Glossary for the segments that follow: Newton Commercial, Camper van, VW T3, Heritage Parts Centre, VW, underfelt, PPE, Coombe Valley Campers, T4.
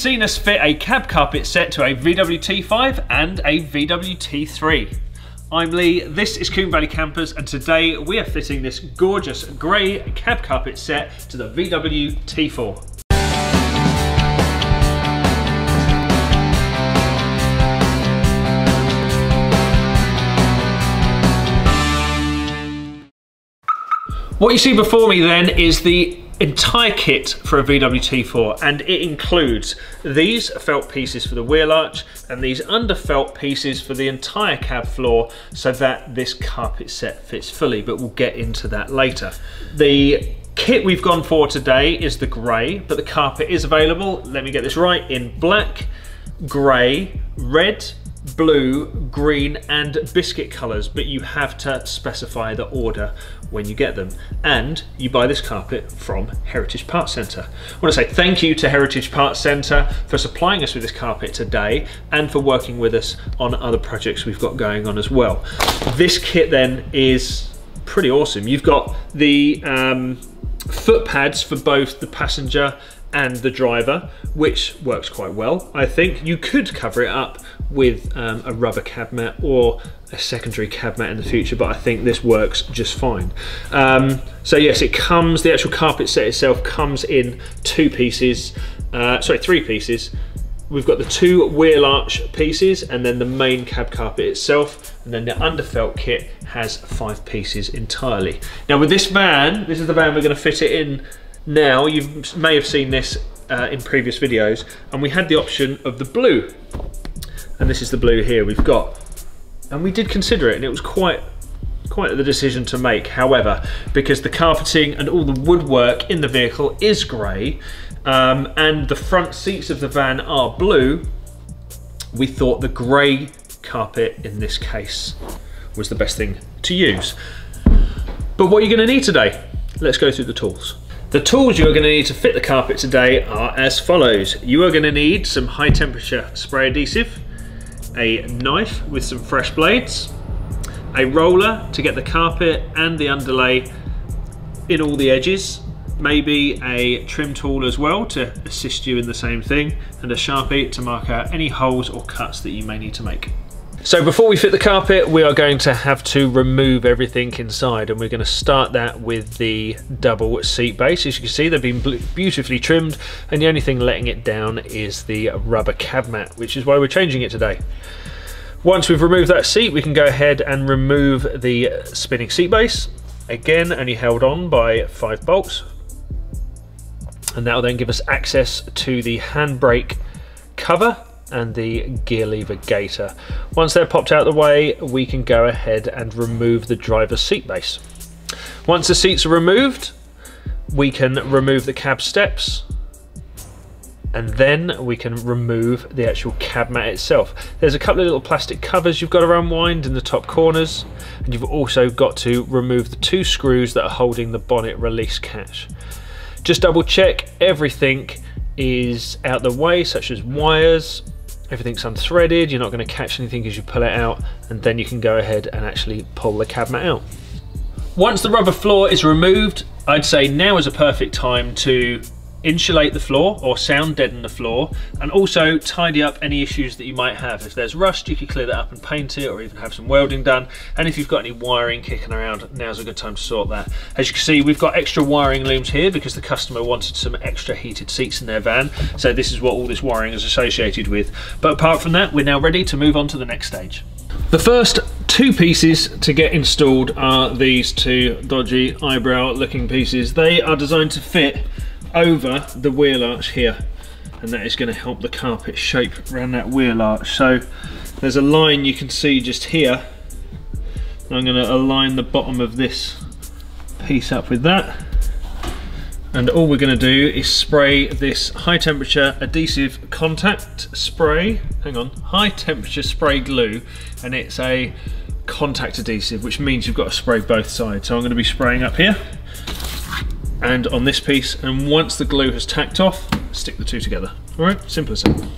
seen us fit a cab carpet set to a VW T5 and a VW T3. I'm Lee, this is Coombe Valley Campers, and today we are fitting this gorgeous grey cab carpet set to the VW T4. What you see before me then is the entire kit for a VW T4, and it includes these felt pieces for the wheel arch and these under felt pieces for the entire cab floor so that this carpet set fits fully, but we'll get into that later. The kit we've gone for today is the grey, but the carpet is available, let me get this right, in black, grey, red, blue, green and biscuit colours, but you have to specify the order when you get them. And you buy this carpet from Heritage Parts Centre. I want to say thank you to Heritage Parts Centre for supplying us with this carpet today and for working with us on other projects we've got going on as well. This kit then is pretty awesome. You've got the foot pads for both the passenger and the driver, which works quite well. I think you could cover it up with a rubber cab mat or a secondary cab mat in the future, but I think this works just fine. So yes, it comes, the actual carpet set itself comes in three pieces. We've got the two wheel arch pieces and then the main cab carpet itself, and then the underfelt kit has 5 pieces entirely. Now with this van, this is the van we're going to fit it in now. You may have seen this in previous videos, and we had the option of the blue, and this is the blue here we've got, and we did consider it, and it was quite the decision to make. However, because the carpeting and all the woodwork in the vehicle is grey, and the front seats of the van are blue, we thought the grey carpet in this case was the best thing to use. But what you're going to need today, let's go through the tools. The tools you are going to need to fit the carpet today are as follows. You are going to need some high temperature spray adhesive, a knife with some fresh blades, a roller to get the carpet and the underlay in all the edges, maybe a trim tool as well to assist you in the same thing, and a Sharpie to mark out any holes or cuts that you may need to make. So before we fit the carpet, we are going to have to remove everything inside, and we're going to start that with the double seat base. As you can see, they've been beautifully trimmed, and the only thing letting it down is the rubber cab mat, which is why we're changing it today. Once we've removed that seat, we can go ahead and remove the spinning seat base. Again, only held on by 5 bolts, and that will then give us access to the handbrake cover and the gear lever gaiter. Once they're popped out of the way, we can go ahead and remove the driver's seat base. Once the seats are removed, we can remove the cab steps, and then we can remove the actual cab mat itself. There's a couple of little plastic covers you've got to unwind in the top corners, and you've also got to remove the 2 screws that are holding the bonnet release catch. Just double check everything is out the way, such as wires, everything's unthreaded, you're not going to catch anything as you pull it out, and then you can go ahead and actually pull the cab mat out. Once the rubber floor is removed, I'd say now is a perfect time to insulate the floor or sound deaden the floor, and also tidy up any issues that you might have. If there's rust, you can clear that up and paint it, or even have some welding done, and if you've got any wiring kicking around, now's a good time to sort that. As you can see, we've got extra wiring looms here because the customer wanted some extra heated seats in their van, so this is what all this wiring is associated with. But apart from that, we're now ready to move on to the next stage. The first 2 pieces to get installed are these 2 dodgy eyebrow looking pieces. They are designed to fit over the wheel arch here, and that is going to help the carpet shape around that wheel arch. So there's a line you can see just here, and I'm going to align the bottom of this piece up with that, and all we're going to do is spray this high temperature adhesive contact spray, high temperature spray glue, and it's a contact adhesive, which means you've got to spray both sides. So I'm going to be spraying up here and on this piece, and once the glue has tacked off, stick the 2 together. All right, simple as that.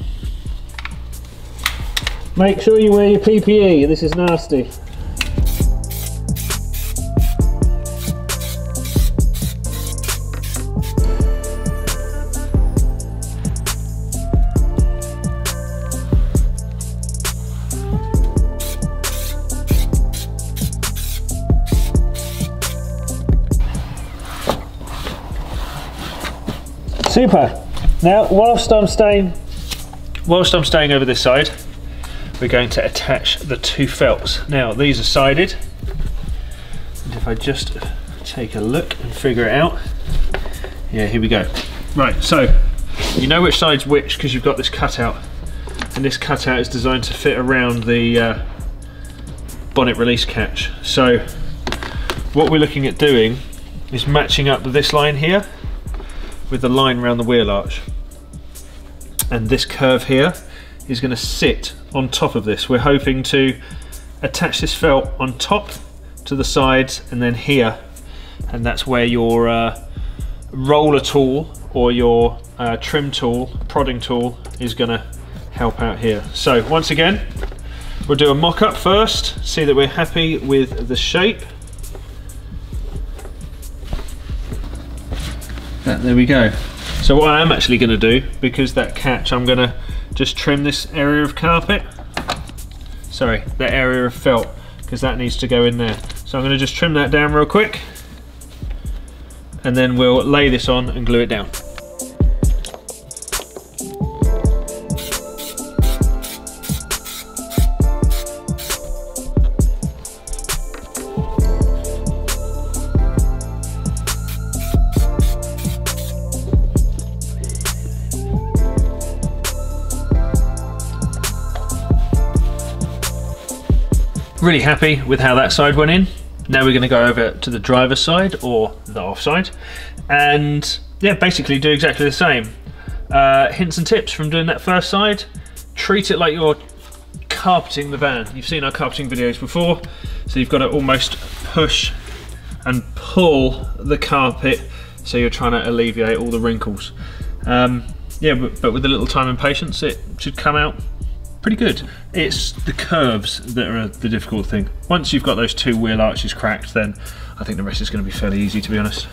Make sure you wear your PPE, this is nasty. Super. Now, whilst I'm staying over this side, we're going to attach the two felts. Now, these are sided, and if I just take a look and figure it out, yeah, here we go. Right, so you know which side's which because you've got this cutout, and this cutout is designed to fit around the bonnet release catch. So what we're looking at doing is matching up this line here with the line around the wheel arch, and this curve here is going to sit on top of this. We're hoping to attach this felt on top to the sides and then here, and that's where your roller tool or your trim tool, prodding tool, is going to help out here. So once again, we'll do a mock-up first, see that we're happy with the shape. There we go. So what I am actually going to do, because that catch, I'm going to just trim this area of carpet, sorry, that area of felt, because that needs to go in there. So I'm going to just trim that down real quick, and then we'll lay this on and glue it down. Really happy with how that side went in. Now we're going to go over to the driver's side, or the off side, and yeah, basically do exactly the same. Hints and tips from doing that first side: treat it like you're carpeting the van. You've seen our carpeting videos before, so you've got to almost push and pull the carpet, so you're trying to alleviate all the wrinkles. Yeah, but with a little time and patience, it should come out pretty good. It's the curves that are the difficult thing. Once you've got those two wheel arches cracked, then I think the rest is going to be fairly easy, to be honest.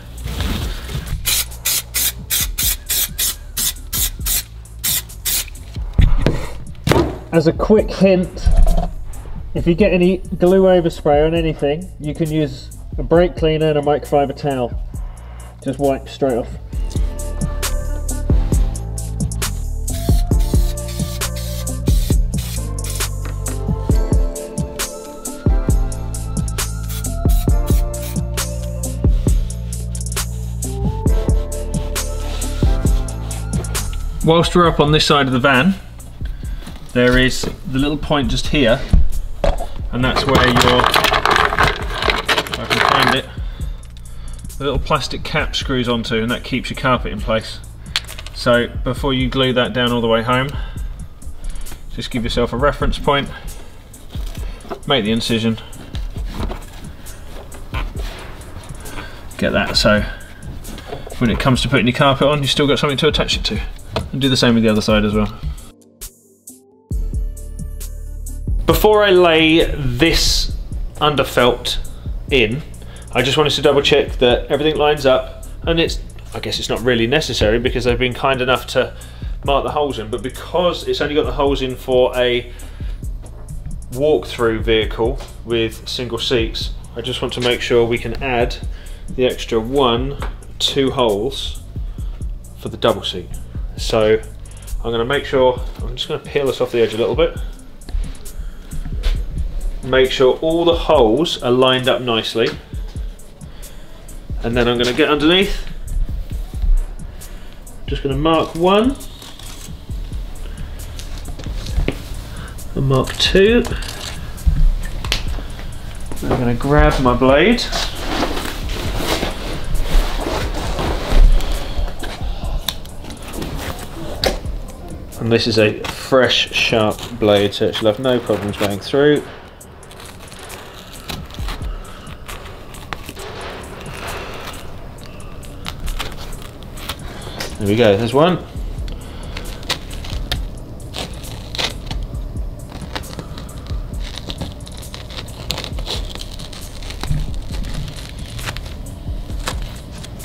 As a quick hint, if you get any glue overspray on anything, you can use a brake cleaner and a microfiber towel. Just wipe straight off. Whilst we're up on this side of the van, there is the little point just here, and that's where your, if I can find it, the little plastic cap screws onto, and that keeps your carpet in place. So before you glue that down all the way home, just give yourself a reference point, make the incision, get that, so when it comes to putting your carpet on, you've still got something to attach it to. And do the same with the other side as well. Before I lay this under felt in, I just wanted to double check that everything lines up, and it's, I guess it's not really necessary because they've been kind enough to mark the holes in, but because it's only got the holes in for a walk-through vehicle with single seats, I just want to make sure we can add the extra 1-2 holes for the double seat. So I'm going to make sure, I'm just going to peel this off the edge a little bit. Make sure all the holes are lined up nicely. And then I'm going to get underneath. Just going to mark 1. And mark 2. I'm going to grab my blade. And this is a fresh, sharp blade, so it should have no problems going through. There we go, there's one.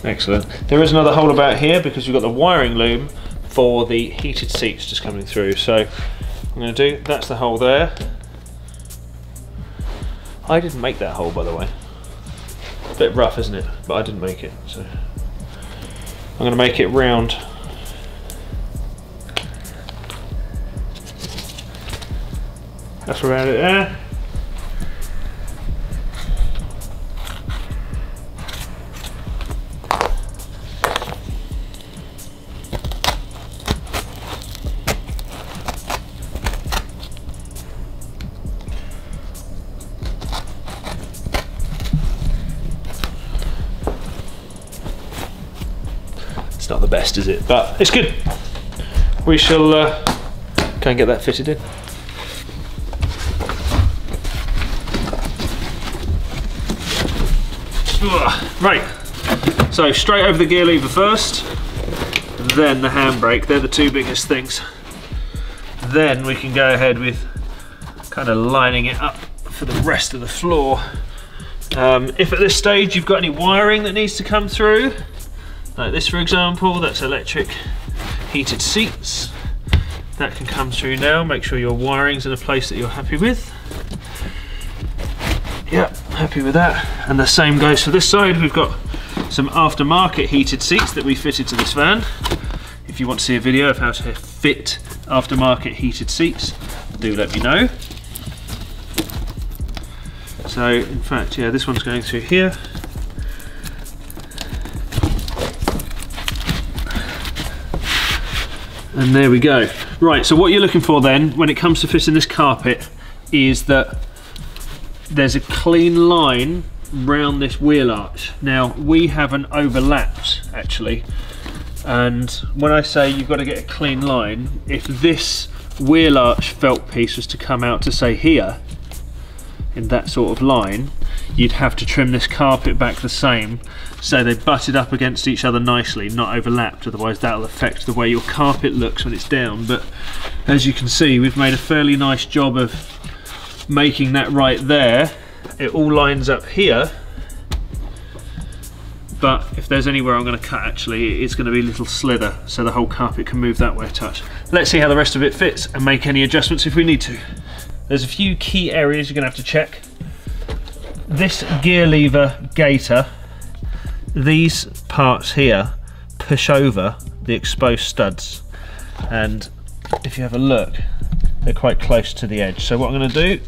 Excellent. There is another hole about here because we've got the wiring loom for the heated seats just coming through. So I'm going to do, that's the hole there. I didn't make that hole, by the way. A bit rough, isn't it? But I didn't make it. So I'm going to make it round That's around it there. It's not the best, is it? But it's good. We shall go and get that fitted in. Right, so straight over the gear lever first, then the handbrake. They're the two biggest things. Then we can go ahead with kind of lining it up for the rest of the floor. If at this stage you've got any wiring that needs to come through, like this for example, that's electric heated seats. That can come through now. Make sure your wiring's in a place that you're happy with. Yep, happy with that. And the same goes for this side. We've got some aftermarket heated seats that we fitted to this van. If you want to see a video of how to fit aftermarket heated seats, do let me know. So in fact, yeah, this one's going through here. And there we go. Right, so what you're looking for then, when it comes to fitting this carpet, is that there's a clean line round this wheel arch. Now, we haven't overlapped, actually. And when I say you've got to get a clean line, if this wheel arch felt piece was to come out to, say, here, in that sort of line, you'd have to trim this carpet back the same so they butted up against each other nicely, not overlapped, otherwise that'll affect the way your carpet looks when it's down. But as you can see, we've made a fairly nice job of making that right there. It all lines up here, but if there's anywhere I'm going to cut, actually, it's going to be a little slither, so the whole carpet can move that way a touch. Let's see how the rest of it fits and make any adjustments if we need to. There's a few key areas you're going to have to check. This gear lever gaiter, these parts here push over the exposed studs, and if you have a look, they're quite close to the edge. So what I'm going to do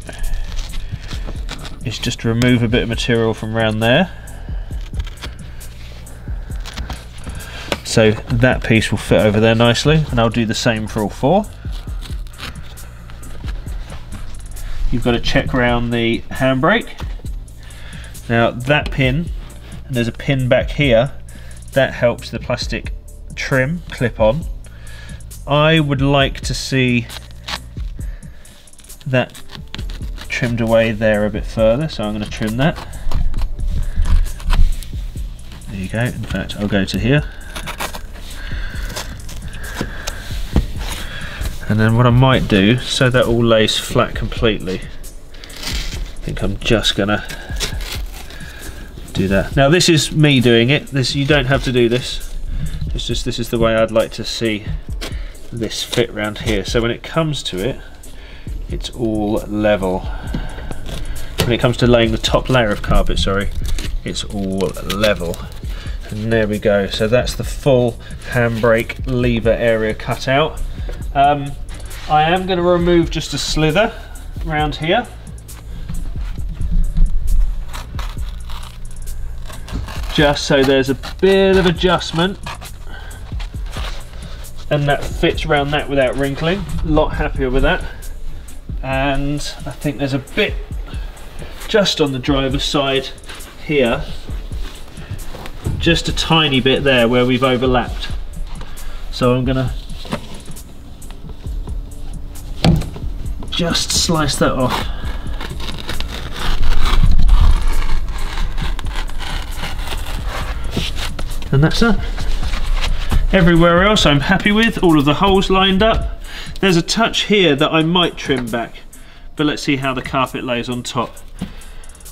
is just remove a bit of material from around there, so that piece will fit over there nicely, and I'll do the same for all four. You've got to check around the handbrake. Now that pin, and there's a pin back here, that helps the plastic trim clip on. I would like to see that trimmed away there a bit further, so I'm going to trim that. There you go. In fact, I'll go to here. And then what I might do, so that all lays flat completely, I think I'm just going to do that. Now this is me doing it. This, you don't have to do this. It's just, this is the way I'd like to see this fit round here. So when it comes to it, it's all level. When it comes to laying the top layer of carpet, sorry, it's all level. And there we go. So that's the full handbrake lever area cut out. I am going to remove just a slither around here, just so there's a bit of adjustment, and that fits around that without wrinkling. A lot happier with that. And I think there's a bit just on the driver's side here, just a tiny bit there where we've overlapped. So I'm gonna just slice that off. And that's that. Everywhere else I'm happy with, all of the holes lined up. There's a touch here that I might trim back, but let's see how the carpet lays on top.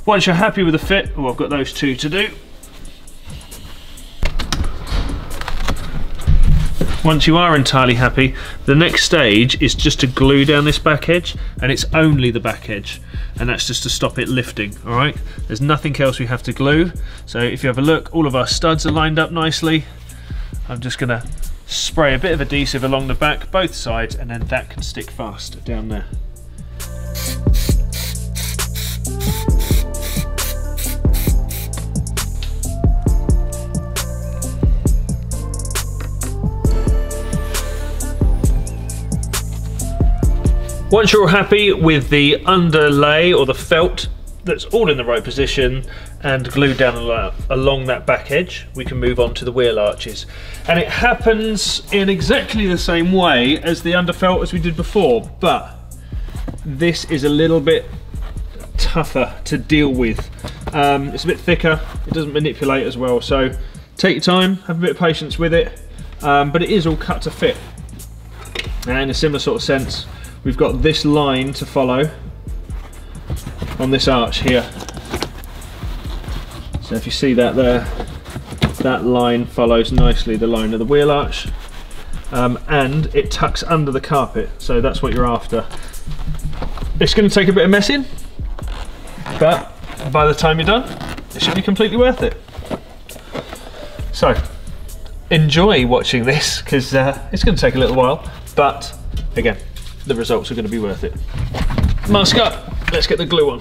Once you're happy with the fit, oh, I've got those two to do. Once you are entirely happy, the next stage is just to glue down this back edge, and it's only the back edge, and that's just to stop it lifting, all right? There's nothing else we have to glue. So if you have a look, all of our studs are lined up nicely. I'm just gonna spray a bit of adhesive along the back, both sides, and then that can stick fast down there. Once you're happy with the underlay or the felt that's all in the right position and glued down along that back edge, we can move on to the wheel arches. And it happens in exactly the same way as the underfelt as we did before, but this is a little bit tougher to deal with. It's a bit thicker, it doesn't manipulate as well, so take your time, have a bit of patience with it, but it is all cut to fit. And in a similar sort of sense, we've got this line to follow on this arch here. So if you see that there, that line follows nicely the line of the wheel arch, and it tucks under the carpet, so that's what you're after. It's going to take a bit of messing, but by the time you're done, it should be completely worth it. So enjoy watching this, because it's going to take a little while, but again, the results are going to be worth it. Mask up. Let's get the glue on.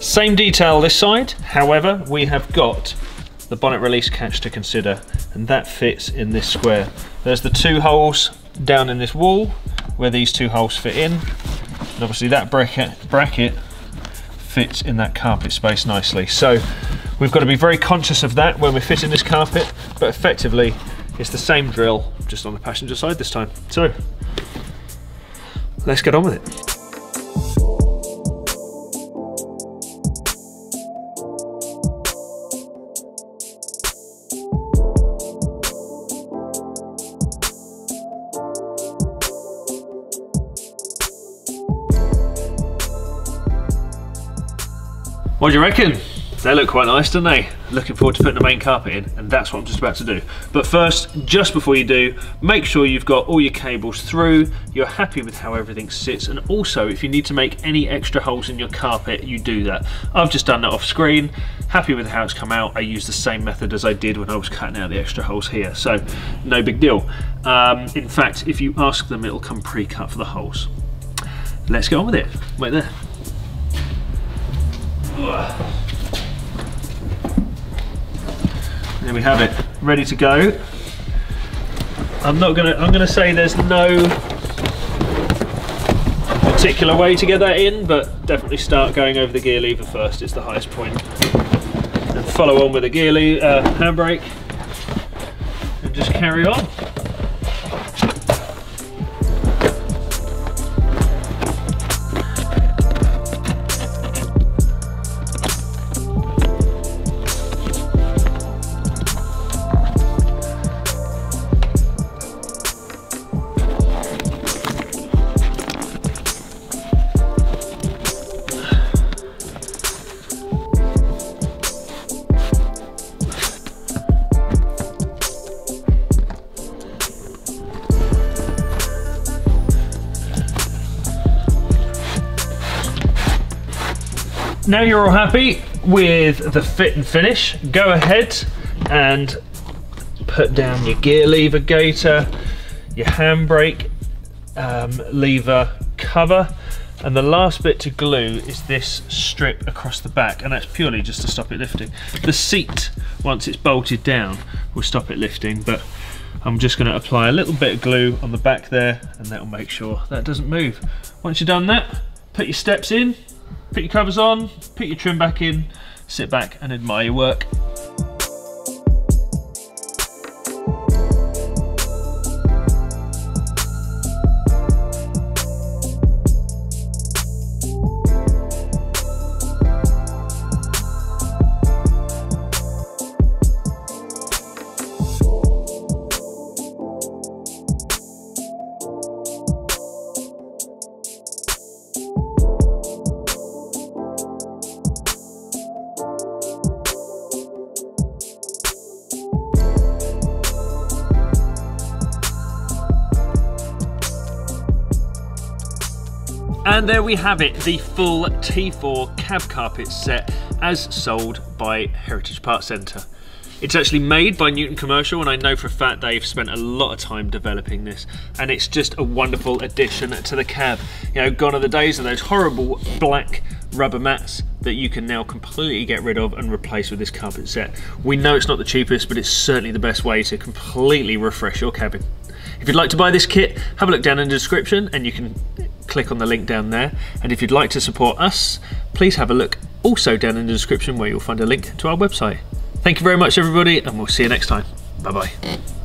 Same detail this side, however, we have got the bonnet release catch to consider, and that fits in this square. There's the two holes down in this wall where these two holes fit in, and obviously that bracket fits in that carpet space nicely. So we've got to be very conscious of that when we're fitting this carpet, but effectively it's the same drill, just on the passenger side this time. So let's get on with it. What do you reckon? They look quite nice, don't they? Looking forward to putting the main carpet in, and that's what I'm just about to do. But first, just before you do, make sure you've got all your cables through, you're happy with how everything sits, and also if you need to make any extra holes in your carpet, you do that. I've just done that off screen, happy with how it's come out. I used the same method as I did when I was cutting out the extra holes here, so no big deal. In fact, if you ask them, it'll come pre-cut for the holes. Let's get on with it. Wait there. There we have it, ready to go. I'm gonna say there's no particular way to get that in, but definitely start going over the gear lever first. It's the highest point, and follow on with the gear handbrake, and just carry on. Now you're all happy with the fit and finish, go ahead and put down your gear lever gaiter, your handbrake lever cover, and the last bit to glue is this strip across the back, and that's purely just to stop it lifting. The seat, once it's bolted down, will stop it lifting, but I'm just going to apply a little bit of glue on the back there, and that will make sure that doesn't move. Once you've done that, put your steps in, put your covers on, put your trim back in, sit back and admire your work. And there we have it, the full T4 cab carpet set as sold by Heritage Parts Centre. It's actually made by Newton Commercial, and I know for a fact they've spent a lot of time developing this, and it's just a wonderful addition to the cab. You know, gone are the days of those horrible black rubber mats that you can now completely get rid of and replace with this carpet set. We know it's not the cheapest, but it's certainly the best way to completely refresh your cabin. If you'd like to buy this kit, have a look down in the description and you can click on the link down there. And if you'd like to support us, please have a look also down in the description where you'll find a link to our website. Thank you very much everybody, and we'll see you next time. Bye bye.